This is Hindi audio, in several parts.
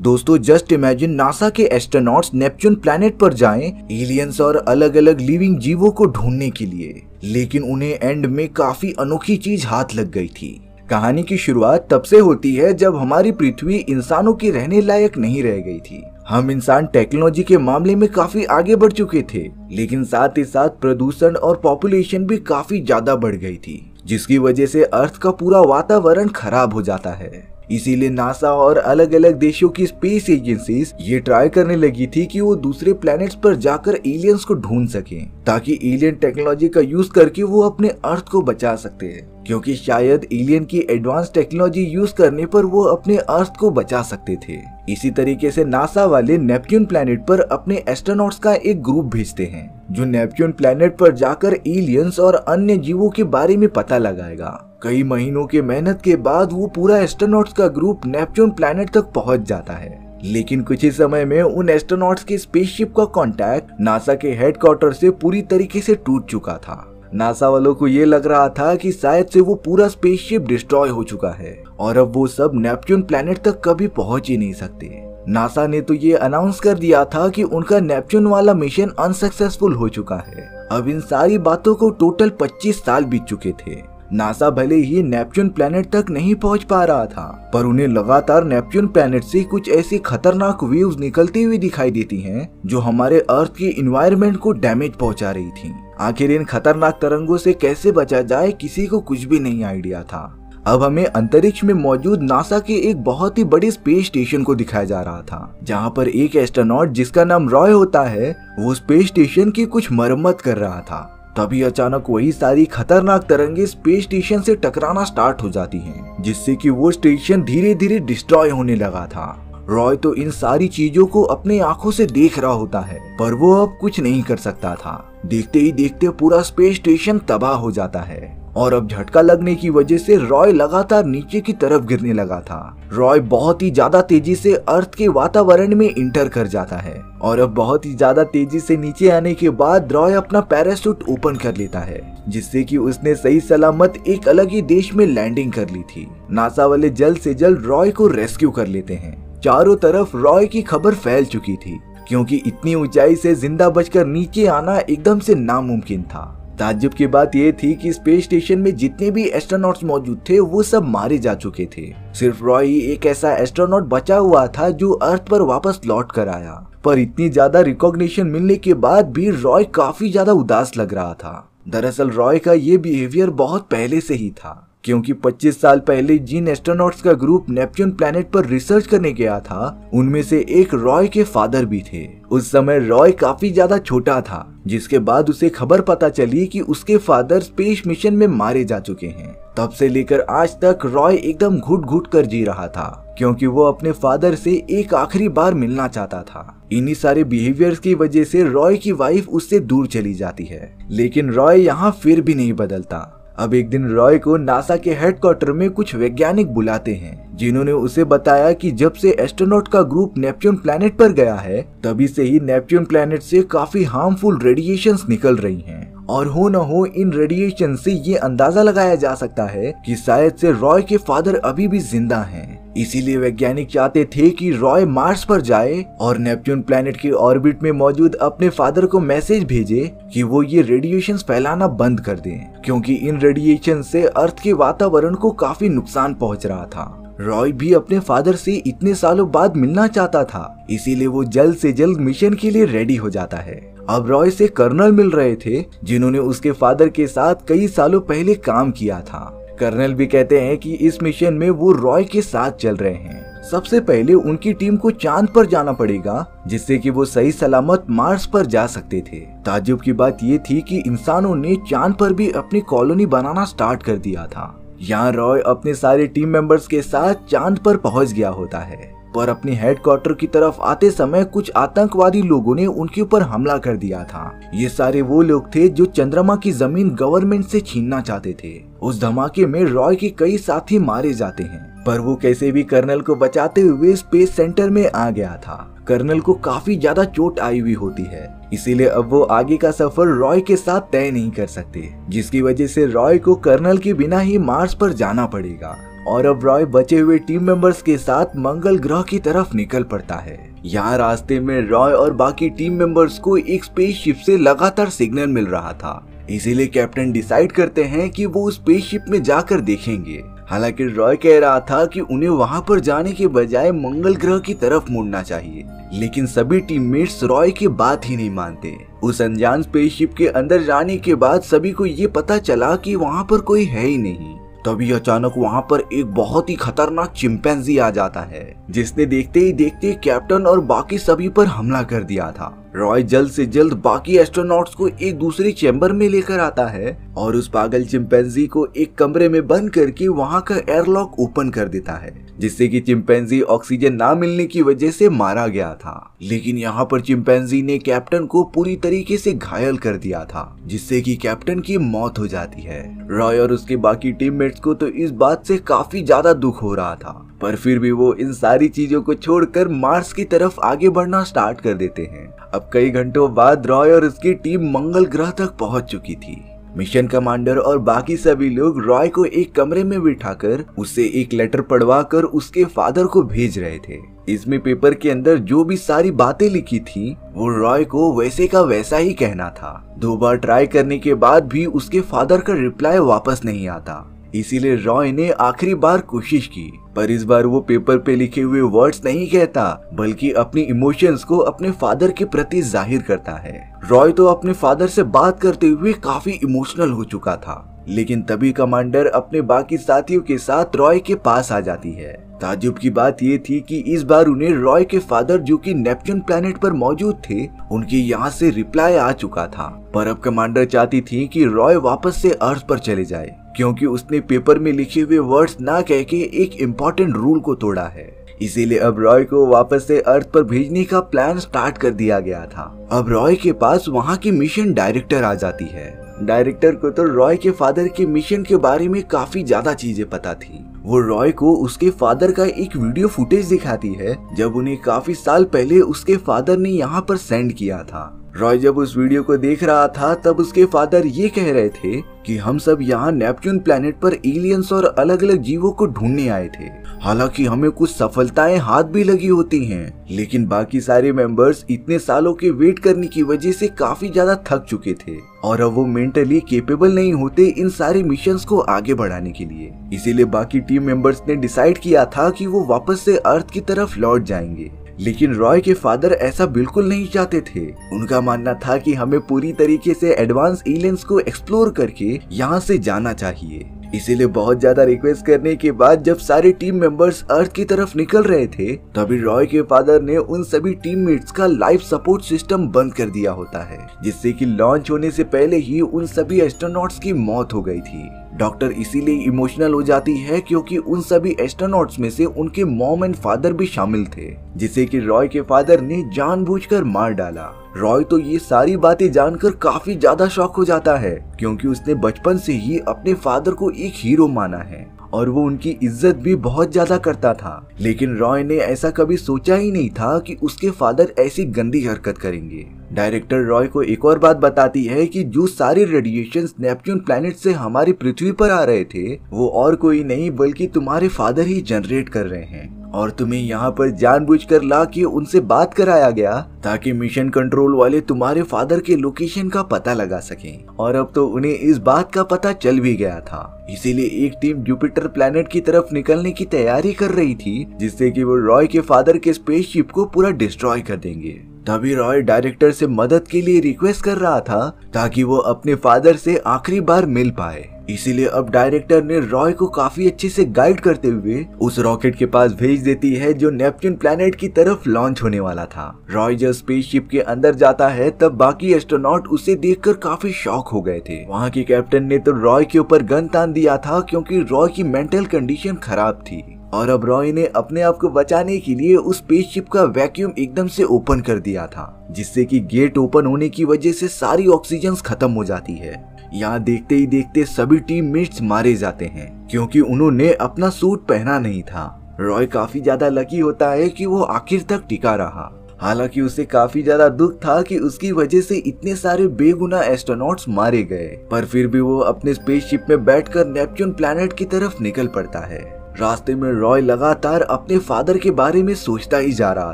दोस्तों जस्ट इमेजिन नासा के एस्ट्रोनॉट्स नेपच्यून प्लैनेट पर जाएं एलियंस और अलग अलग लिविंग जीवों को ढूंढने के लिए, लेकिन उन्हें एंड में काफी अनोखी चीज हाथ लग गई थी। कहानी की शुरुआत तब से होती है जब हमारी पृथ्वी इंसानों के रहने लायक नहीं रह गई थी। हम इंसान टेक्नोलॉजी के मामले में काफी आगे बढ़ चुके थे, लेकिन साथ ही साथ प्रदूषण और पॉपुलेशन भी काफी ज्यादा बढ़ गई थी, जिसकी वजह से अर्थ का पूरा वातावरण खराब हो जाता है। इसीलिए नासा और अलग अलग देशों की स्पेस एजेंसीज ये ट्राई करने लगी थी कि वो दूसरे प्लैनेट्स पर जाकर एलियंस को ढूंढ सके, ताकि एलियन टेक्नोलॉजी का यूज करके वो अपने अर्थ को बचा सकते हैं, क्योंकि शायद एलियन की एडवांस टेक्नोलॉजी यूज करने पर वो अपने अर्थ को बचा सकते थे। इसी तरीके से नासा वाले नेपच्यून प्लैनेट पर अपने एस्ट्रोनॉट्स का एक ग्रुप भेजते हैं, जो नेपच्यून प्लैनेट पर जाकर एलियंस और अन्य जीवों के बारे में पता लगाएगा। कई महीनों के मेहनत के बाद वो पूरा एस्ट्रोनॉट्स का ग्रुप नेपच्यून प्लैनेट तक पहुंच जाता है, लेकिन कुछ ही समय में उन एस्ट्रोनॉट्स के स्पेसशिप का कांटेक्ट नासा के हेडक्वार्टर से पूरी तरीके से टूट चुका था। नासा वालों को ये लग रहा था कि शायद से वो पूरा स्पेसशिप डिस्ट्रॉय हो चुका है और अब वो सब नेपच्यून प्लैनेट तक कभी पहुंच ही नहीं सकते। नासा ने तो ये अनाउंस कर दिया था कि उनका नेपच्यून वाला मिशन अनसक्सेसफुल हो चुका है। अब इन सारी बातों को टोटल 25 साल बीत चुके थे। नासा भले ही नेपच्यून प्लैनेट तक नहीं पहुंच पा रहा था, पर उन्हें लगातार नेपच्यून प्लैनेट से कुछ ऐसी खतरनाक वेव्स निकलती हुई दिखाई देती हैं, जो हमारे अर्थ के एनवायरनमेंट को डैमेज पहुंचा रही थी। आखिर इन खतरनाक तरंगों से कैसे बचा जाए, किसी को कुछ भी नहीं आइडिया था। अब हमें अंतरिक्ष में मौजूद नासा के एक बहुत ही बड़े स्पेस स्टेशन को दिखाया जा रहा था, जहां पर एक एस्ट्रोनॉट जिसका नाम रॉय होता है, वो स्पेस स्टेशन की कुछ मरम्मत कर रहा था। तभी अचानक वही सारी खतरनाक तरंगे स्पेस स्टेशन से टकराना स्टार्ट हो जाती हैं, जिससे कि वो स्टेशन धीरे धीरे डिस्ट्रॉय होने लगा था। रॉय तो इन सारी चीजों को अपनी आंखों से देख रहा होता है, पर वो अब कुछ नहीं कर सकता था। देखते ही देखते पूरा स्पेस स्टेशन तबाह हो जाता है और अब झटका लगने की वजह से रॉय लगातार नीचे की तरफ गिरने लगा था। रॉय बहुत ही ज्यादा तेजी से अर्थ के वातावरण में इंटर कर जाता है और अब बहुत ही ज्यादा तेजी से नीचे आने के बाद रॉय अपना पैराशूट ओपन कर लेता है, जिससे कि उसने सही सलामत एक अलग ही देश में लैंडिंग कर ली थी। नासा वाले जल्द से जल्द रॉय को रेस्क्यू कर लेते हैं। चारों तरफ रॉय की खबर फैल चुकी थी, क्योंकि इतनी ऊंचाई से जिंदा बचकर नीचे आना एकदम से नामुमकिन था। ताज्जुब की बात यह थी कि स्पेस स्टेशन में जितने भी एस्ट्रोनॉट्स मौजूद थे वो सब मारे जा चुके थे। सिर्फ रॉय ही एक ऐसा एस्ट्रोनॉट बचा हुआ था जो अर्थ पर वापस लौट कर आया, पर इतनी ज्यादा रिकॉग्निशन मिलने के बाद भी रॉय काफी ज्यादा उदास लग रहा था। दरअसल रॉय का ये बिहेवियर बहुत पहले से ही था, क्योंकि 25 साल पहले जिन एस्ट्रोनॉट्स का ग्रुप नेपच्यून प्लैनेट पर रिसर्च करने गया था, उनमें से एक रॉय के फादर भी थे। उस समय रॉय काफी ज्यादा छोटा था, जिसके बाद उसे खबर पता चली कि उसके फादर स्पेस मिशन में मारे जा चुके हैं। तब से लेकर आज तक रॉय एकदम घुट घुट कर जी रहा था, क्योंकि वो अपने फादर से एक आखिरी बार मिलना चाहता था। इन्हीं सारे बिहेवियर्स की वजह से रॉय की वाइफ उससे दूर चली जाती है, लेकिन रॉय यहाँ फिर भी नहीं बदलता। अब एक दिन रॉय को नासा के हेडक्वार्टर में कुछ वैज्ञानिक बुलाते हैं, जिन्होंने उसे बताया कि जब से एस्ट्रोनॉट का ग्रुप नेपच्यून प्लैनेट पर गया है, तभी से ही नेपच्यून प्लैनेट से काफी हार्मफुल रेडिएशंस निकल रही हैं, और हो न हो इन रेडिएशन से ये अंदाजा लगाया जा सकता है कि शायद से रॉय के फादर अभी भी जिंदा हैं। इसीलिए वैज्ञानिक चाहते थे कि रॉय मार्स पर जाए और नेपच्यून प्लैनेट के ऑर्बिट में मौजूद अपने फादर को मैसेज भेजे कि वो ये रेडिएशंस फैलाना बंद कर दें, क्योंकि इन रेडिएशन से अर्थ के वातावरण को काफी नुकसान पहुंच रहा था। रॉय भी अपने फादर से इतने सालों बाद मिलना चाहता था, इसीलिए वो जल्द से जल्द मिशन के लिए रेडी हो जाता है। अब रॉय से कर्नल मिल रहे थे, जिन्होंने उसके फादर के साथ कई सालों पहले काम किया था। कर्नल भी कहते हैं कि इस मिशन में वो रॉय के साथ चल रहे हैं। सबसे पहले उनकी टीम को चांद पर जाना पड़ेगा, जिससे कि वो सही सलामत मार्स पर जा सकते थे। ताज्जुब की बात ये थी कि इंसानों ने चांद पर भी अपनी कॉलोनी बनाना स्टार्ट कर दिया था। यहाँ रॉय अपने सारे टीम मेंबर्स के साथ चांद पर पहुँच गया होता है, पर अपने हेडक्वार्टर की तरफ आते समय कुछ आतंकवादी लोगों ने उनके ऊपर हमला कर दिया था। ये सारे वो लोग थे जो चंद्रमा की जमीन गवर्नमेंट से छीनना चाहते थे। उस धमाके में रॉय के कई साथी मारे जाते हैं, पर वो कैसे भी कर्नल को बचाते हुए स्पेस सेंटर में आ गया था। कर्नल को काफी ज्यादा चोट आई हुई होती है, इसीलिए अब वो आगे का सफर रॉय के साथ तय नहीं कर सकते, जिसकी वजह से रॉय को कर्नल के बिना ही मार्स पर जाना पड़ेगा और अब रॉय बचे हुए टीम मेंबर्स के साथ मंगल ग्रह की तरफ निकल पड़ता है। यहाँ रास्ते में रॉय और बाकी टीम मेंबर्स को एक स्पेसशिप से लगातार सिग्नल मिल रहा था, इसीलिए कैप्टन डिसाइड करते हैं कि वो उस स्पेसशिप में जाकर देखेंगे। हालांकि रॉय कह रहा था कि उन्हें वहां पर जाने के बजाय मंगल ग्रह की तरफ मुड़ना चाहिए, लेकिन सभी टीममेट्स रॉय की बात ही नहीं मानते। उस अनजान स्पेसशिप के अंदर जाने के बाद सभी को ये पता चला कि वहां पर कोई है ही नहीं। तभी अचानक वहां पर एक बहुत ही खतरनाक चिंपैंजी आ जाता है, जिसने देखते ही देखते कैप्टन और बाकी सभी पर हमला कर दिया था। रॉय जल्द से जल्द बाकी एस्ट्रोनॉट्स को एक दूसरे चैम्बर में लेकर आता है और उस पागल चिंपैंजी को एक कमरे में बंद करके वहां का एयरलॉक ओपन कर देता है, जिससे कि चिंपैंजी ऑक्सीजन ना मिलने की वजह से मारा गया था। लेकिन यहाँ पर चिंपैंजी ने कैप्टन को पूरी तरीके से घायल कर दिया था, जिससे कि कैप्टन की मौत हो जाती है। रॉय और उसके बाकी टीममेट्स को तो इस बात से काफी ज्यादा दुख हो रहा था, पर फिर भी वो इन सारी चीजों को छोड़कर मार्स की तरफ आगे बढ़ना स्टार्ट कर देते हैं। अब कई घंटों बाद रॉय और उसकी टीम मंगल ग्रह तक पहुंच चुकी थी। मिशन कमांडर और बाकी सभी लोग रॉय को एक कमरे में बिठाकर उसे एक लेटर पढ़वाकर उसके फादर को भेज रहे थे। इसमें पेपर के अंदर जो भी सारी बातें लिखी थी वो रॉय को वैसे का वैसा ही कहना था। दो बार ट्राई करने के बाद भी उसके फादर का रिप्लाई वापस नहीं आता, इसीलिए रॉय ने आखिरी बार कोशिश की, पर इस बार वो पेपर पे लिखे हुए वर्ड्स नहीं कहता बल्कि अपनी इमोशंस को अपने फादर के प्रति जाहिर करता है। रॉय तो अपने फादर से बात करते हुए काफी इमोशनल हो चुका था, लेकिन तभी कमांडर अपने बाकी साथियों के साथ रॉय के पास आ जाती है। ताज्जुब की बात ये थी कि इस बार उन्हें रॉय के फादर, जो कि नेपच्यून प्लेनेट पर मौजूद थे, उनके यहाँ से रिप्लाई आ चुका था। पर अब कमांडर चाहती थी कि रॉय वापस से अर्थ पर चले जाए, क्योंकि उसने पेपर में लिखे हुए वर्ड्स ना कह के एक इम्पोर्टेंट रूल को तोड़ा है। इसीलिए अब रॉय को वापस से अर्थ पर भेजने का प्लान स्टार्ट कर दिया गया था। अब रॉय के पास वहाँ की मिशन डायरेक्टर आ जाती है। डायरेक्टर को तो रॉय के फादर के मिशन के बारे में काफी ज्यादा चीजें पता थी। वो रॉय को उसके फादर का एक वीडियो फुटेज दिखाती है, जब उन्हें काफी साल पहले उसके फादर ने यहाँ पर सेंड किया था। रॉय जब उस वीडियो को देख रहा था, तब उसके फादर ये कह रहे थे कि हम सब यहाँ नेपच्यून प्लेनेट पर एलियंस और अलग अलग जीवों को ढूंढने आए थे। हालांकि हमें कुछ सफलताएं हाथ भी लगी होती हैं, लेकिन बाकी सारे मेंबर्स इतने सालों के वेट करने की वजह से काफी ज्यादा थक चुके थे और अब वो मेंटली केपेबल नहीं होते इन सारे मिशंस को आगे बढ़ाने के लिए। इसीलिए बाकी टीम मेंबर्स ने डिसाइड किया था कि वो वापस से अर्थ की तरफ लौट जाएंगे, लेकिन रॉय के फादर ऐसा बिल्कुल नहीं चाहते थे। उनका मानना था कि हमें पूरी तरीके से एडवांस एलियंस को एक्सप्लोर करके यहाँ से जाना चाहिए। इसीलिए बहुत ज्यादा रिक्वेस्ट करने के बाद जब सारे टीम मेंबर्स अर्थ की तरफ निकल रहे थे, तभी रॉय के फादर ने उन सभी टीममेट्स का लाइफ सपोर्ट सिस्टम बंद कर दिया होता है, जिससे कि लॉन्च होने से पहले ही उन सभी एस्ट्रोनॉट्स की मौत हो गई थी। डॉक्टर इसीलिए इमोशनल हो जाती है क्योंकि उन सभी एस्ट्रोनॉट्स में से उनके मॉम एंड फादर भी शामिल थे, जिसे कि रॉय के फादर ने जानबूझकर मार डाला। रॉय तो ये सारी बातें जानकर काफी ज्यादा शॉक हो जाता है, क्योंकि उसने बचपन से ही अपने फादर को एक हीरो माना है और वो उनकी इज्जत भी बहुत ज्यादा करता था। लेकिन रॉय ने ऐसा कभी सोचा ही नहीं था कि उसके फादर ऐसी गंदी हरकत करेंगे। डायरेक्टर रॉय को एक और बात बताती है कि जो सारे रेडिएशंस नेपच्यून प्लेनेट से हमारी पृथ्वी पर आ रहे थे, वो और कोई नहीं बल्कि तुम्हारे फादर ही जनरेट कर रहे हैं और तुम्हें यहाँ पर जानबूझकर ला के उनसे बात कराया गया ताकि मिशन कंट्रोल वाले तुम्हारे फादर के लोकेशन का पता लगा सकें। और अब तो उन्हें इस बात का पता चल भी गया था, इसीलिए एक टीम जुपिटर प्लेनेट की तरफ निकलने की तैयारी कर रही थी, जिससे कि वो रॉय के फादर के स्पेसशिप को पूरा डिस्ट्रॉय कर देंगे। तभी रॉय डायरेक्टर से मदद के लिए रिक्वेस्ट कर रहा था ताकि वो अपने फादर से आखिरी बार मिल पाए। इसीलिए अब डायरेक्टर ने रॉय को काफी अच्छे से गाइड करते हुए उस रॉकेट के पास भेज देती है जो नेपच्यून प्लेनेट की तरफ लॉन्च होने वाला था। रॉय जब स्पेसशिप के अंदर जाता है, तब बाकी एस्ट्रोनॉट उसे देखकर काफी शॉक हो गए थे। वहाँ के कैप्टन ने तो रॉय के ऊपर गन तान दिया था, क्योंकि रॉय की मेंटल कंडीशन खराब थी और अब रॉय ने अपने आप को बचाने के लिए उस स्पेसशिप का वैक्यूम एकदम से ओपन कर दिया था, जिससे कि गेट ओपन होने की वजह से सारी ऑक्सीजन खत्म हो जाती है। यहाँ देखते ही देखते सभी टीममेट्स मारे जाते हैं, क्योंकि उन्होंने अपना सूट पहना नहीं था। रॉय काफी ज्यादा लकी होता है कि वो आखिर तक टिका रहा। हालांकि उसे काफी ज्यादा दुख था कि उसकी वजह से इतने सारे बेगुनाह एस्ट्रोनॉट्स मारे गए, पर फिर भी वो अपने स्पेसशिप में बैठकर नेपच्यून प्लेनेट की तरफ निकल पड़ता है। रास्ते में रॉय लगातार अपने फादर के बारे में सोचता ही जा रहा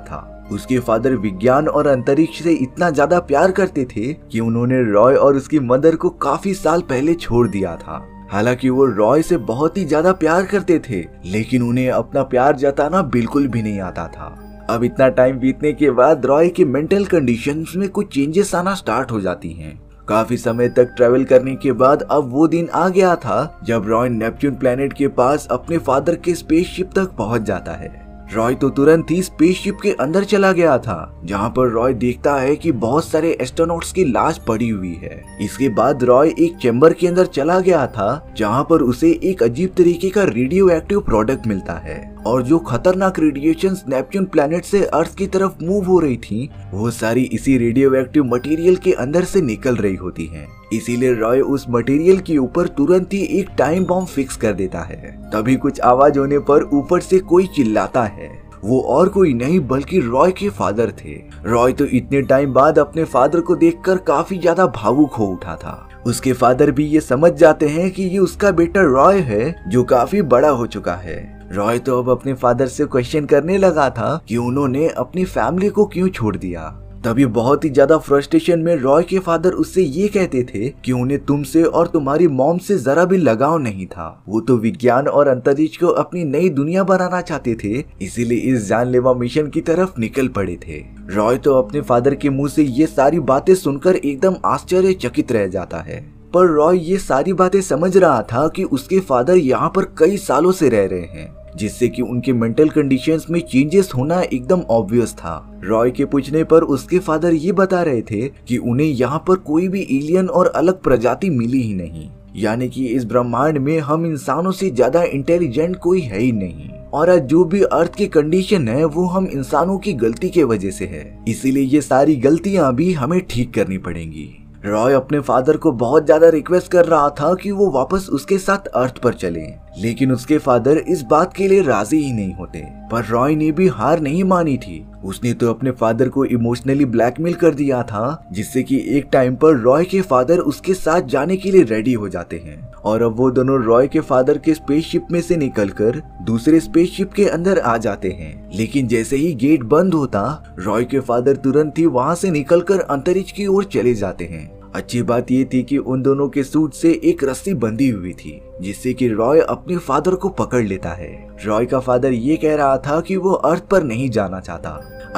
था। उसके फादर विज्ञान और अंतरिक्ष से इतना ज्यादा प्यार करते थे कि उन्होंने रॉय और उसकी मदर को काफी साल पहले छोड़ दिया था। हालांकि वो रॉय से बहुत ही ज्यादा प्यार करते थे, लेकिन उन्हें अपना प्यार जताना बिल्कुल भी नहीं आता था। अब इतना टाइम बीतने के बाद रॉय के मेंटल कंडीशंस में कुछ चेंजेस आना स्टार्ट हो जाती हैं। काफी समय तक ट्रेवल करने के बाद अब वो दिन आ गया था जब रॉय नेपच्यून प्लेनेट के पास अपने फादर के स्पेसशिप तक पहुंच जाता है। रॉय तो तुरंत ही स्पेसशिप के अंदर चला गया था, जहां पर रॉय देखता है कि बहुत सारे एस्ट्रोनॉट्स की लाश पड़ी हुई है। इसके बाद रॉय एक चैम्बर के अंदर चला गया था, जहां पर उसे एक अजीब तरीके का रेडियोएक्टिव प्रोडक्ट मिलता है और जो खतरनाक रेडिएशंस नेपच्यून प्लैनेट से अर्थ की तरफ मूव हो रही थी, वो सारी इसी रेडियोएक्टिव मटेरियल के अंदर से निकल रही होती हैं। इसीलिए रॉय उस मटेरियल के ऊपर तुरंत ही एक टाइम बॉम्ब फिक्स कर देता है। तभी कुछ आवाज होने पर ऊपर से कोई चिल्लाता है। वो और कोई नहीं बल्कि रॉय के फादर थे। रॉय तो इतने टाइम बाद अपने फादर को देखकर काफी ज्यादा भावुक हो उठा था। उसके फादर भी ये समझ जाते हैं कि ये उसका बेटा रॉय है जो काफी बड़ा हो चुका है। रॉय तो अब अपने फादर से क्वेश्चन करने लगा था कि उन्होंने अपनी फैमिली को क्यों छोड़ दिया। तभी बहुत ही ज्यादा फ्रस्ट्रेशन में रॉय के फादर उससे ये कहते थे कि उन्हें तुमसे और तुम्हारी मॉम से जरा भी लगाव नहीं था। वो तो विज्ञान और अंतरिक्ष को अपनी नई दुनिया बनाना चाहते थे, इसीलिए इस जानलेवा मिशन की तरफ निकल पड़े थे। रॉय तो अपने फादर के मुंह से ये सारी बातें सुनकर एकदम आश्चर्यचकित रह जाता है। पर रॉय ये सारी बातें समझ रहा था कि उसके फादर यहाँ पर कई सालों से रह रहे हैं, जिससे कि उनके मेंटल कंडीशंस में चेंजेस होना एकदम ऑब्वियस था। रॉय के पूछने पर उसके फादर ये बता रहे थे कि उन्हें यहाँ पर कोई भी एलियन और अलग प्रजाति मिली ही नहीं, यानी कि इस ब्रह्मांड में हम इंसानों से ज्यादा इंटेलिजेंट कोई है ही नहीं, और आज जो भी अर्थ की कंडीशन है वो हम इंसानों की गलती के वजह से है, इसीलिए ये सारी गलतियाँ भी हमें ठीक करनी पड़ेंगी। रॉय अपने फादर को बहुत ज्यादा रिक्वेस्ट कर रहा था कि वो वापस उसके साथ अर्थ पर चले, लेकिन उसके फादर इस बात के लिए राजी ही नहीं होते। पर रॉय ने भी हार नहीं मानी थी। उसने तो अपने फादर को इमोशनली ब्लैकमेल कर दिया था, जिससे कि एक टाइम पर रॉय के फादर उसके साथ जाने के लिए रेडी हो जाते हैं और अब वो दोनों रॉय के फादर के स्पेसशिप में से निकलकर दूसरे स्पेसशिप के अंदर आ जाते हैं। लेकिन जैसे ही गेट बंद होता, रॉय के फादर तुरंत ही वहाँ से निकलकर अंतरिक्ष की ओर चले जाते हैं। अच्छी बात ये थी कि उन दोनों के सूट से एक रस्सी बंधी हुई थी, जिससे कि रॉय अपने फादर को पकड़ लेता है। रॉय का फादर ये कह रहा था कि वो अर्थ पर नहीं जाना चाहता,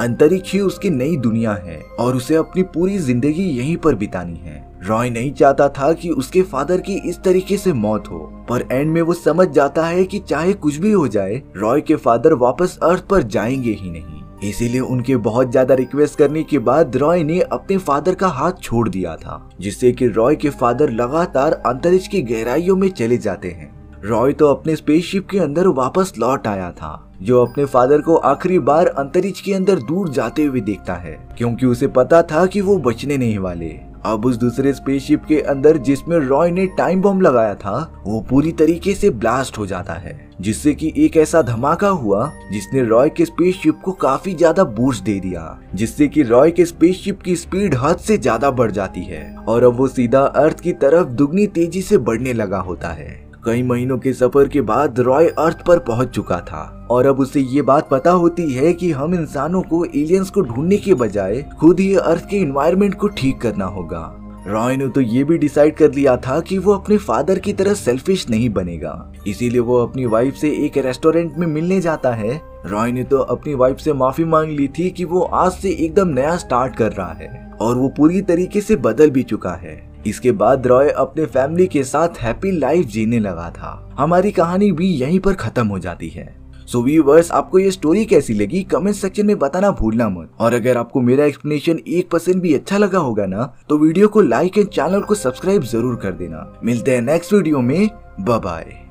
अंतरिक्ष ही उसकी नई दुनिया है और उसे अपनी पूरी जिंदगी यहीं पर बितानी है। रॉय नहीं चाहता था कि उसके फादर की इस तरीके से मौत हो, पर एंड में वो समझ जाता है कि चाहे कुछ भी हो जाए, रॉय के फादर वापस अर्थ पर जाएंगे ही नहीं। इसीलिए उनके बहुत ज्यादा रिक्वेस्ट करने के बाद रॉय ने अपने फादर का हाथ छोड़ दिया था, जिससे कि रॉय के फादर लगातार अंतरिक्ष की गहराइयों में चले जाते हैं। रॉय तो अपने स्पेसशिप के अंदर वापस लौट आया था, जो अपने फादर को आखिरी बार अंतरिक्ष के अंदर दूर जाते हुए देखता है, क्योंकि उसे पता था कि वो बचने नहीं वाले। अब उस दूसरे स्पेसशिप के अंदर जिसमें रॉय ने टाइम बॉम्ब लगाया था, वो पूरी तरीके से ब्लास्ट हो जाता है, जिससे कि एक ऐसा धमाका हुआ जिसने रॉय के स्पेसशिप को काफी ज्यादा बूस्ट दे दिया, जिससे कि रॉय के स्पेसशिप की स्पीड हद से ज्यादा बढ़ जाती है और अब वो सीधा अर्थ की तरफ दुगनी तेजी से बढ़ने लगा होता है। कई महीनों के सफर के बाद रॉय अर्थ पर पहुंच चुका था और अब उसे ये बात पता होती है कि हम इंसानों को एलियंस को ढूंढने के बजाय खुद ही अर्थ के एनवायरनमेंट को ठीक करना होगा। रॉय ने तो ये भी डिसाइड कर लिया था कि वो अपने फादर की तरह सेल्फिश नहीं बनेगा, इसीलिए वो अपनी वाइफ से एक रेस्टोरेंट में मिलने जाता है। रॉय ने तो अपनी वाइफ से माफी मांग ली थी कि वो आज से एकदम नया स्टार्ट कर रहा है और वो पूरी तरीके से बदल भी चुका है। इसके बाद रॉय अपने फैमिली के साथ हैप्पी लाइफ जीने लगा था। हमारी कहानी भी यहीं पर खत्म हो जाती है। सो व्यूअर्स, आपको ये स्टोरी कैसी लगी कमेंट सेक्शन में बताना भूलना मत, और अगर आपको मेरा एक्सप्लेनेशन 1% भी अच्छा लगा होगा ना, तो वीडियो को लाइक एंड चैनल को सब्सक्राइब जरूर कर देना। मिलते हैं नेक्स्ट वीडियो में। Bye bye.